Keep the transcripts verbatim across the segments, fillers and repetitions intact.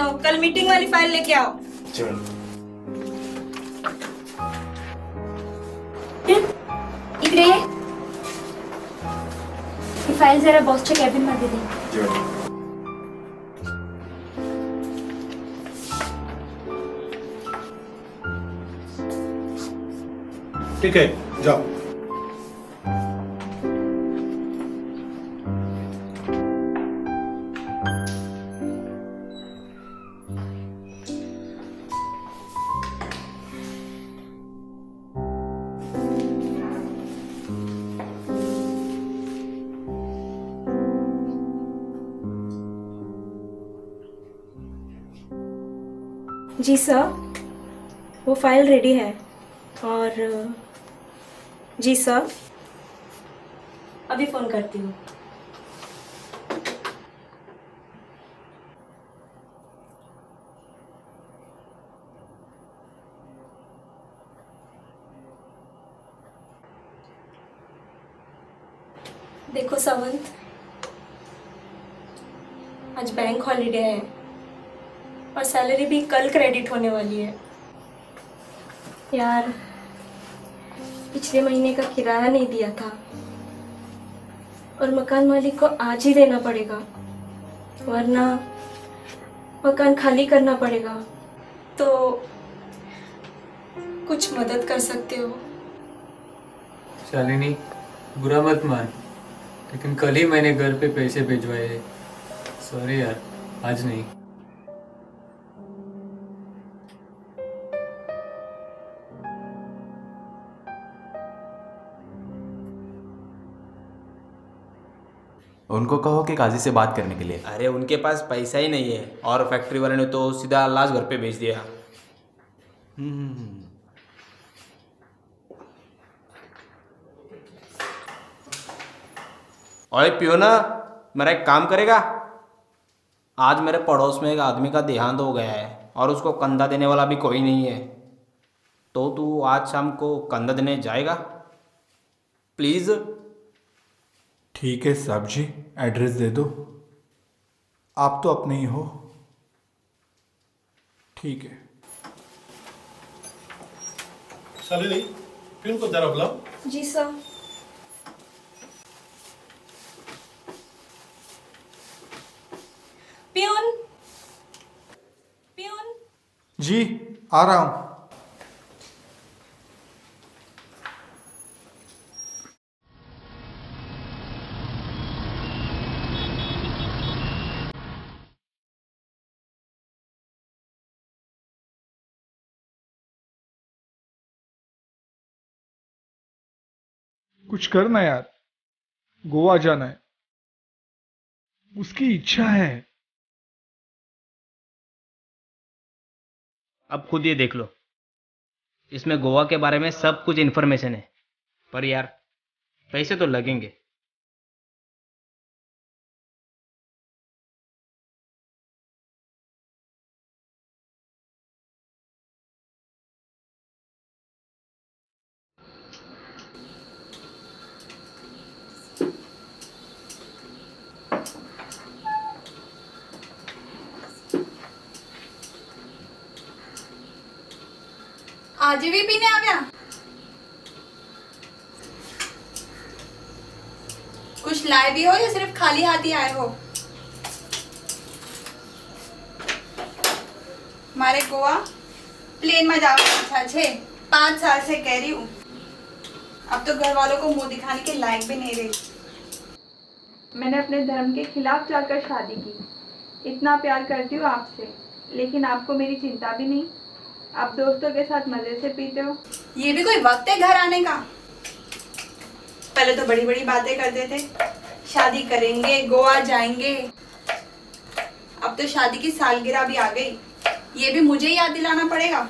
हो, कल मीटिंग वाली फाइल लेके आओ। इकडे ही फाइल जरा बॉसच्या कॅबिन मध्ये दे। ठीक है, जाओ। जी सर, वो फाइल रेडी है। और जी सर, अभी फोन करती हूँ। देखो सावंत, आज बैंक हॉलीडे है और सैलरी भी कल क्रेडिट होने वाली है। यार, पिछले महीने का किराया नहीं दिया था और मकान मालिक को आज ही देना पड़ेगा, वरना मकान खाली करना पड़ेगा। तो कुछ मदद कर सकते हो? शालिनी, बुरा मत मान, लेकिन कल ही मैंने घर पे पैसे भिजवाए हैं। सॉरी यार, आज नहीं। उनको कहो कि काजी से बात करने के लिए। अरे उनके पास पैसा ही नहीं है और फैक्ट्री वाले ने तो सीधा लाश घर पे भेज दिया। अरे पियोन, मेरा एक काम करेगा? आज मेरे पड़ोस में एक आदमी का देहांत हो गया है और उसको कंधा देने वाला भी कोई नहीं है, तो तू आज शाम को कंधा देने जाएगा प्लीज़? ठीक है साहब जी, एड्रेस दे दो। आप तो अपने ही हो। ठीक है। शालिनी, पिन को जरा बुलाओ। जी सर। Peon, peon. जी, आ रहा हूं। कुछ करना यार, गोवा जाना है, उसकी इच्छा है। अब खुद ये देख लो, इसमें गोवा के बारे में सब कुछ इंफॉर्मेशन है, पर यार पैसे तो लगेंगे। आज भी पीने आ गया? कुछ लाए भी हो या सिर्फ खाली हाथ ही आए हो? मारे गोवा प्लेन में जाओ। अच्छा छे, पांच साल से कह रही हूँ, अब तो घर वालों को मुंह दिखाने के लायक भी नहीं रही। मैंने अपने धर्म के खिलाफ जाकर शादी की। इतना प्यार करती हूँ आपसे, लेकिन आपको मेरी चिंता भी नहीं। आप दोस्तों के साथ मजे से पीते हो। ये भी कोई वक्त है घर आने का? पहले तो बड़ी बड़ी बातें करते थे, शादी करेंगे, गोवा जाएंगे, अब तो शादी की सालगिरह भी आ गई, ये भी मुझे याद दिलाना पड़ेगा।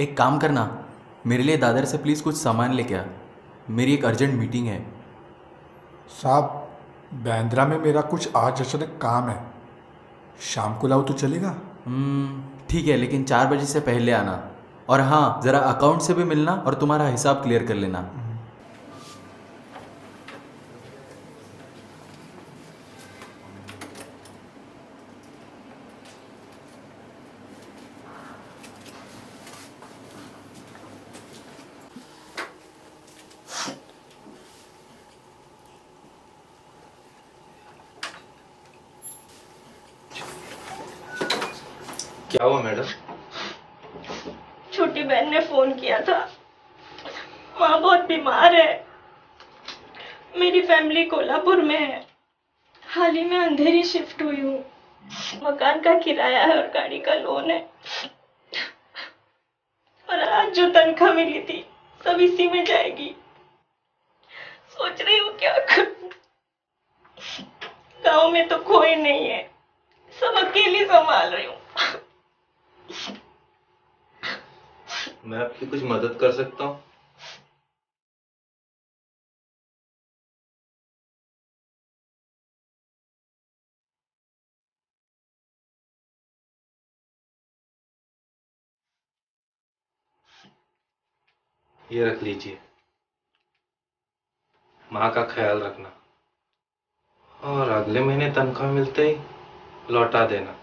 एक काम करना, मेरे लिए दादर से प्लीज़ कुछ सामान लेके आ, मेरी एक अर्जेंट मीटिंग है। साहब, बांद्रा में मेरा कुछ आज अचानक काम है, शाम को लाओ तो चलेगा? ठीक है, लेकिन चार बजे से पहले आना, और हाँ ज़रा अकाउंट से भी मिलना और तुम्हारा हिसाब क्लियर कर लेना। क्या हुआ मैडम? छोटी बहन ने फोन किया था, माँ बहुत बीमार है। मेरी फैमिली कोल्हापुर में है, हाल ही में अंधेरी शिफ्ट हुई हूँ। मकान का किराया है और गाड़ी का लोन है, और आज जो तनख्वाह मिली थी सब इसी में जाएगी। सोच रही हूँ क्या करूँ, गाँव में तो कोई नहीं है, सब अकेली संभाल रही हूँ। मैं आपकी कुछ मदद कर सकता हूँ? ये रख लीजिए, माँ का ख्याल रखना, और अगले महीने तनख्वाह मिलते ही लौटा देना।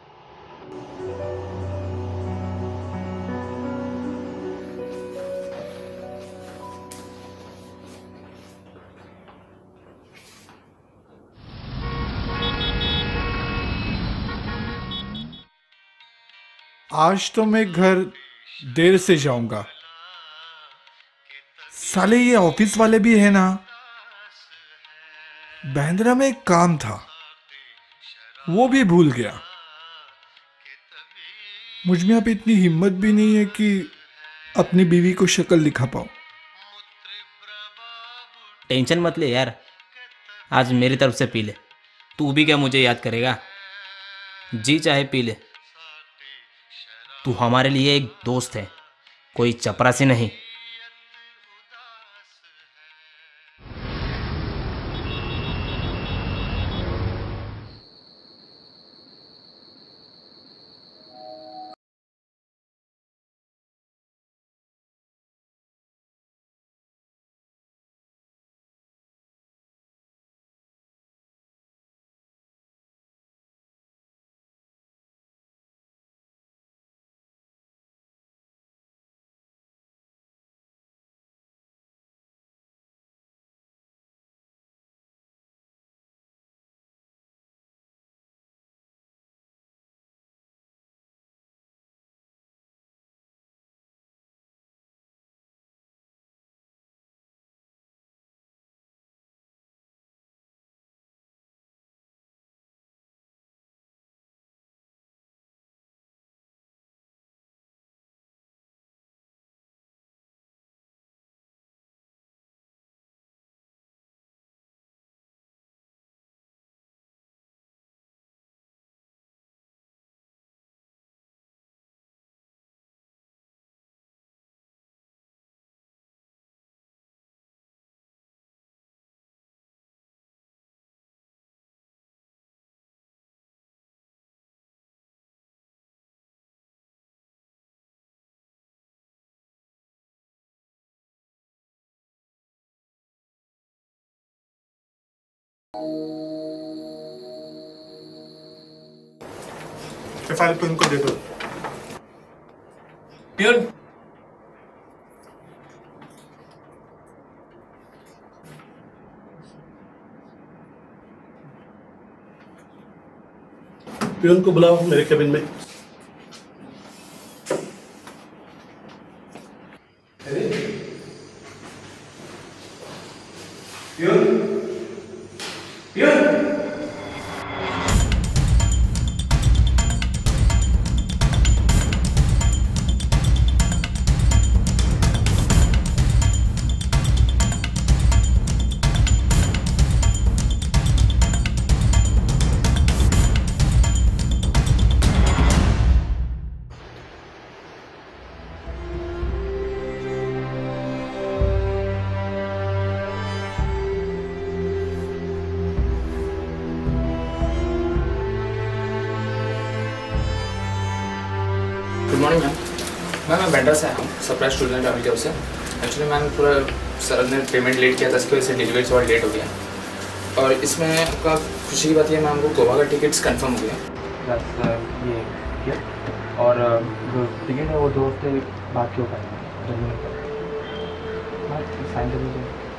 आज तो मैं घर देर से जाऊंगा। साले ये ऑफिस वाले भी है ना, बांद्रा में एक काम था वो भी भूल गया। मुझ में अब इतनी हिम्मत भी नहीं है कि अपनी बीवी को शक्ल दिखा पाऊं। टेंशन मत ले यार, आज मेरी तरफ से पी ले, तू भी क्या मुझे याद करेगा, जी चाहे पी ले। तू हमारे लिए एक दोस्त है, कोई चपरासी नहीं। फाइल पिन को दे दो। पियोन, पियोन को बुलाओ मेरे कैबिन में। अरे पियोन, मॉर्निंग मैम मैम मैं बैंड्रा से आया हूँ सरप्राइज स्टूडेंट अभी की ओर से। एक्चुअली मैम पूरा सर ने पेमेंट लेट किया था, इसकी वजह से डिलीवरी थोड़ा लेट हो गया। और इसमें आपका खुशी की बात यह मैम को गोवा का टिकट्स कंफर्म हो गया ये किया और जो टिकट है वो दो हफ्ते बाद क्यों पाएंगे।